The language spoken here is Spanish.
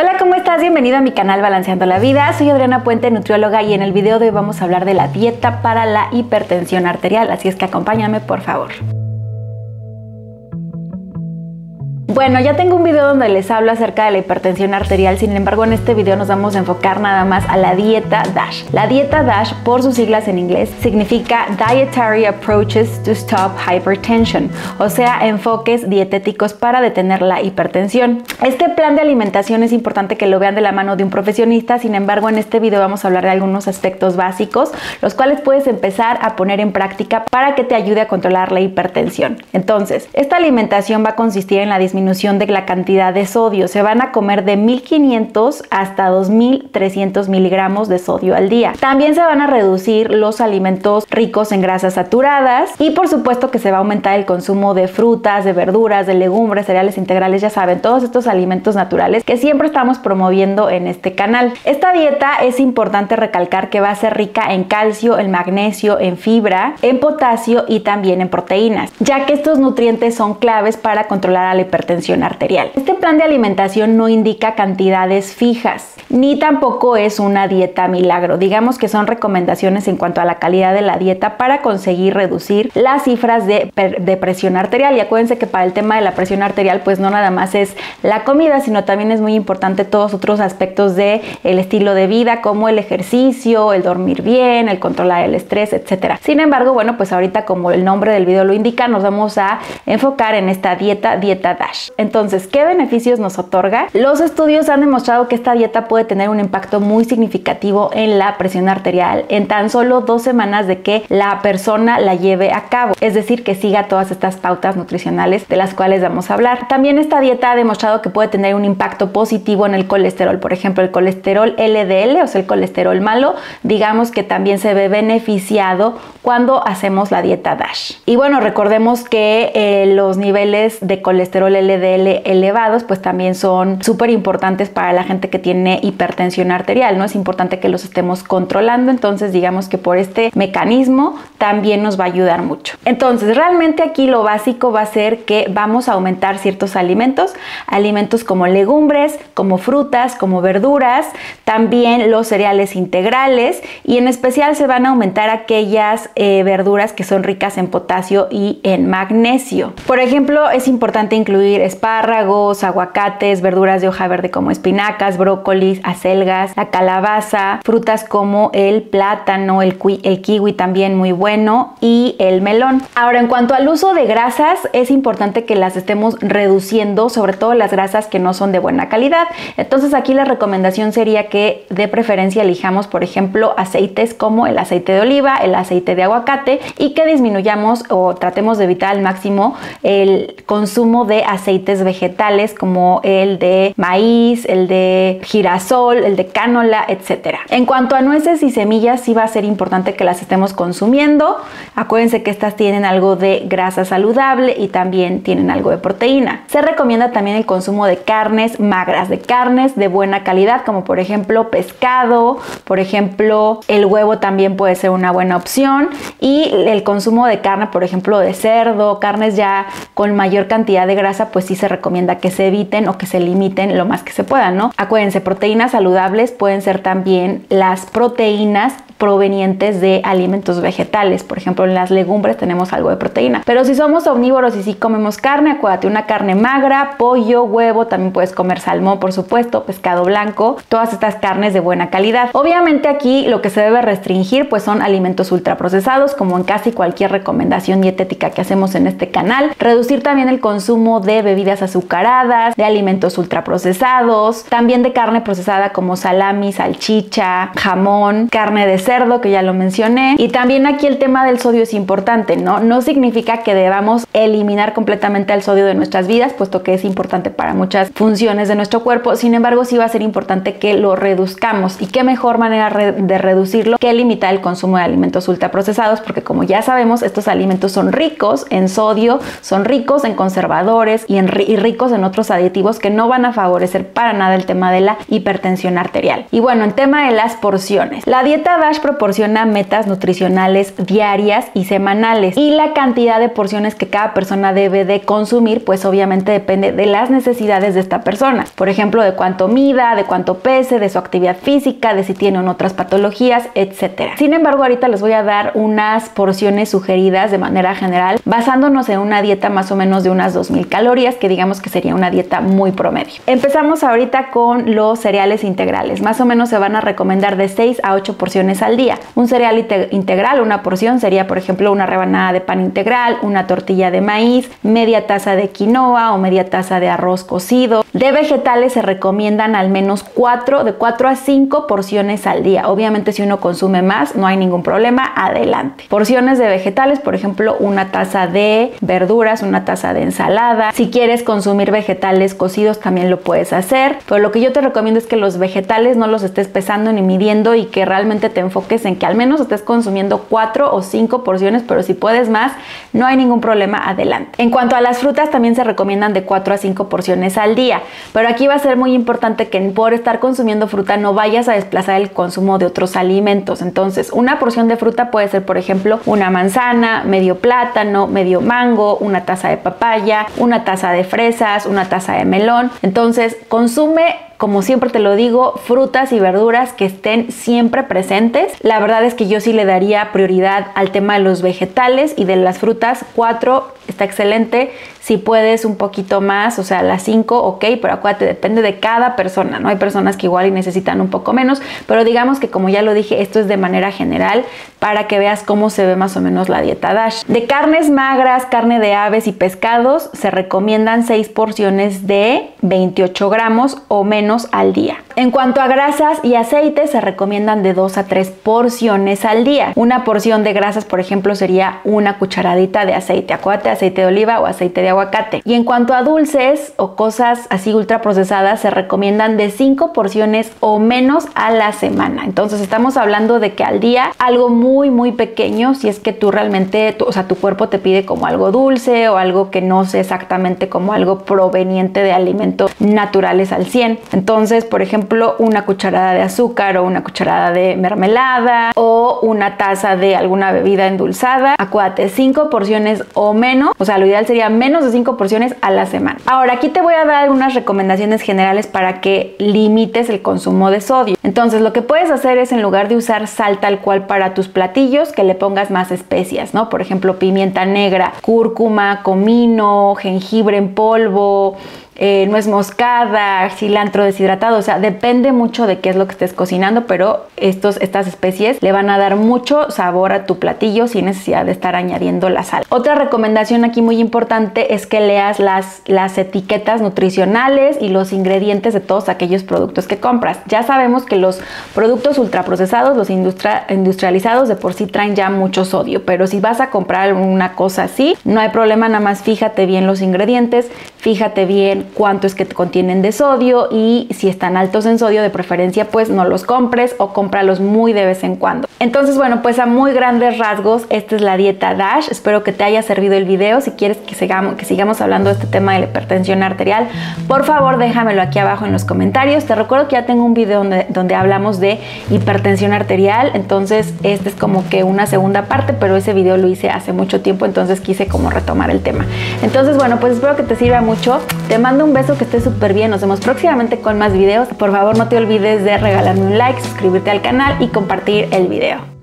Hola, ¿cómo estás? Bienvenido a mi canal Balanceando la Vida. Soy Adriana Puente, nutrióloga, y en el video de hoy vamos a hablar de la dieta para la hipertensión arterial, así es que acompáñame, por favor. Bueno, ya tengo un video donde les hablo acerca de la hipertensión arterial, sin embargo en este video nos vamos a enfocar nada más a la dieta DASH. La dieta DASH, por sus siglas en inglés, significa Dietary Approaches to Stop Hypertension, o sea, enfoques dietéticos para detener la hipertensión. Este plan de alimentación es importante que lo vean de la mano de un profesionista, sin embargo en este video vamos a hablar de algunos aspectos básicos, los cuales puedes empezar a poner en práctica para que te ayude a controlar la hipertensión. Entonces, esta alimentación va a consistir en la disminución de la cantidad de sodio. Se van a comer de 1500 hasta 2300 miligramos de sodio al día. También se van a reducir los alimentos ricos en grasas saturadas y por supuesto que se va a aumentar el consumo de frutas, de verduras, de legumbres, cereales integrales, ya saben, todos estos alimentos naturales que siempre estamos promoviendo en este canal. Esta dieta es importante recalcar que va a ser rica en calcio, en magnesio, en fibra, en potasio y también en proteínas, ya que estos nutrientes son claves para controlar la hipertensión arterial. Este plan de alimentación no indica cantidades fijas, ni tampoco es una dieta milagro. Digamos que son recomendaciones en cuanto a la calidad de la dieta para conseguir reducir las cifras de presión arterial. Y acuérdense que para el tema de la presión arterial, pues no nada más es la comida, sino también es muy importante todos otros aspectos del estilo de vida, como el ejercicio, el dormir bien, el controlar el estrés, etcétera. Sin embargo, bueno, pues ahorita, como el nombre del video lo indica, nos vamos a enfocar en esta dieta DASH. Entonces, ¿qué beneficios nos otorga? Los estudios han demostrado que esta dieta puede tener un impacto muy significativo en la presión arterial en tan solo 2 semanas de que la persona la lleve a cabo, es decir, que siga todas estas pautas nutricionales de las cuales vamos a hablar. También esta dieta ha demostrado que puede tener un impacto positivo en el colesterol, por ejemplo, el colesterol LDL, o sea, el colesterol malo, digamos que también se ve beneficiado cuando hacemos la dieta DASH. Y bueno, recordemos que los niveles de colesterol LDL elevados pues también son súper importantes para la gente que tiene hipertensión arterial, ¿no? Es importante que los estemos controlando, entonces digamos que por este mecanismo también nos va a ayudar mucho. Entonces realmente aquí lo básico va a ser que vamos a aumentar ciertos alimentos como legumbres, como frutas, como verduras, también los cereales integrales, y en especial se van a aumentar aquellas verduras que son ricas en potasio y en magnesio. Por ejemplo, es importante incluir espárragos, aguacates, verduras de hoja verde como espinacas, brócolis, acelgas, la calabaza, frutas como el plátano, el kiwi también muy bueno, y el melón. Ahora, en cuanto al uso de grasas, es importante que las estemos reduciendo, sobre todo las grasas que no son de buena calidad. Entonces aquí la recomendación sería que de preferencia elijamos, por ejemplo, aceites como el aceite de oliva, el aceite de aguacate, y que disminuyamos o tratemos de evitar al máximo el consumo de aceites vegetales como el de maíz, el de girasol, el de cánola, etcétera. En cuanto a nueces y semillas, sí va a ser importante que las estemos consumiendo. Acuérdense que estas tienen algo de grasa saludable y también tienen algo de proteína. Se recomienda también el consumo de carnes magras, de carnes de buena calidad, como por ejemplo pescado, por ejemplo el huevo también puede ser una buena opción, y el consumo de carne, por ejemplo de cerdo, carnes ya con mayor cantidad de grasa, pues sí se recomienda que se eviten o que se limiten lo más que se pueda, ¿no? Acuérdense, proteínas saludables pueden ser también las proteínas provenientes de alimentos vegetales. Por ejemplo, en las legumbres tenemos algo de proteína. Pero si somos omnívoros y si comemos carne, acuérdate, una carne magra, pollo, huevo, también puedes comer salmón, por supuesto, pescado blanco, todas estas carnes de buena calidad. Obviamente aquí lo que se debe restringir pues son alimentos ultraprocesados, como en casi cualquier recomendación dietética que hacemos en este canal. Reducir también el consumo de bebidas azucaradas, de alimentos ultraprocesados, también de carne procesada como salami, salchicha, jamón, carne de cerdo, que ya lo mencioné. Y también aquí el tema del sodio es importante, ¿no? No significa que debamos eliminar completamente el sodio de nuestras vidas, puesto que es importante para muchas funciones de nuestro cuerpo. Sin embargo, sí va a ser importante que lo reduzcamos. ¿Y qué mejor manera de reducirlo que limitar el consumo de alimentos ultraprocesados? Porque como ya sabemos, estos alimentos son ricos en sodio, son ricos en conservadores y ricos en otros aditivos que no van a favorecer para nada el tema de la hipertensión arterial. Y bueno, en tema de las porciones, la dieta DASH DASH proporciona metas nutricionales diarias y semanales, y la cantidad de porciones que cada persona debe de consumir pues obviamente depende de las necesidades de esta persona, por ejemplo de cuánto mida, de cuánto pese, de su actividad física, de si tiene o no otras patologías, etcétera. Sin embargo, ahorita les voy a dar unas porciones sugeridas de manera general basándonos en una dieta más o menos de unas 2000 calorías, que digamos que sería una dieta muy promedio. Empezamos ahorita con los cereales integrales. Más o menos se van a recomendar de 6 a 8 porciones al día. Un cereal integral, una porción sería por ejemplo una rebanada de pan integral, una tortilla de maíz, media taza de quinoa o media taza de arroz cocido. De vegetales se recomiendan al menos 4 a 5 porciones al día. Obviamente si uno consume más no hay ningún problema, adelante. Porciones de vegetales, por ejemplo una taza de verduras, una taza de ensalada. Si quieres consumir vegetales cocidos también lo puedes hacer, pero lo que yo te recomiendo es que los vegetales no los estés pesando ni midiendo y que realmente te enfoques en que al menos estés consumiendo 4 o 5 porciones, pero si puedes más no hay ningún problema, adelante. En cuanto a las frutas también se recomiendan de 4 a 5 porciones al día, pero aquí va a ser muy importante que por estar consumiendo fruta no vayas a desplazar el consumo de otros alimentos. Entonces una porción de fruta puede ser por ejemplo una manzana, medio plátano, medio mango, una taza de papaya, una taza de fresas, una taza de melón. Entonces consume, como siempre te lo digo, frutas y verduras que estén siempre presentes. La verdad es que yo sí le daría prioridad al tema de los vegetales y de las frutas. 4 está excelente, si puedes un poquito más, o sea las 5, ok, pero acuérdate, depende de cada persona, ¿no? Hay personas que igual y necesitan un poco menos, pero digamos que como ya lo dije, esto es de manera general para que veas cómo se ve más o menos la dieta DASH. De carnes magras, carne de aves y pescados se recomiendan 6 porciones de 28 gramos o menos al día. En cuanto a grasas y aceites se recomiendan de 2 a 3 porciones al día. Una porción de grasas por ejemplo sería una cucharadita de aceite, acuérdate, aceite de oliva o aceite de aguacate. Y en cuanto a dulces o cosas así ultra procesadas se recomiendan de 5 porciones o menos a la semana. Entonces estamos hablando de que al día algo muy pequeño, si es que tú realmente, o sea tu cuerpo te pide como algo dulce o algo que no sé exactamente como algo proveniente de alimentos naturales al 100%. Entonces, por ejemplo, una cucharada de azúcar o una cucharada de mermelada o una taza de alguna bebida endulzada. Acuérdate, 5 porciones o menos, o sea, lo ideal sería menos de 5 porciones a la semana. Ahora, aquí te voy a dar unas recomendaciones generales para que limites el consumo de sodio. Entonces, lo que puedes hacer es, en lugar de usar sal tal cual para tus platillos, que le pongas más especias, ¿no? Por ejemplo, pimienta negra, cúrcuma, comino, jengibre en polvo, nuez moscada, cilantro deshidratado. O sea, depende mucho de qué es lo que estés cocinando, pero estas especies le van a dar mucho sabor a tu platillo sin necesidad de estar añadiendo la sal. Otra recomendación aquí muy importante es que leas las etiquetas nutricionales y los ingredientes de todos aquellos productos que compras. Ya sabemos que los productos ultraprocesados, los industrializados de por sí traen ya mucho sodio, pero si vas a comprar una cosa así, no hay problema, nada más fíjate bien los ingredientes, fíjate bien cuánto es que te contienen de sodio, y si están altos en sodio de preferencia pues no los compres o cómpralos muy de vez en cuando. Entonces bueno, pues a muy grandes rasgos esta es la dieta DASH. Espero que te haya servido el video. Si quieres que sigamos hablando de este tema de la hipertensión arterial, por favor déjamelo aquí abajo en los comentarios. Te recuerdo que ya tengo un video donde hablamos de hipertensión arterial, entonces este es como que una segunda parte, pero ese video lo hice hace mucho tiempo, entonces quise como retomar el tema. Entonces bueno, pues espero que te sirva mucho. Te mando un beso, que estés súper bien. Nos vemos próximamente con más videos. Por favor, no te olvides de regalarme un like, suscribirte al canal y compartir el video.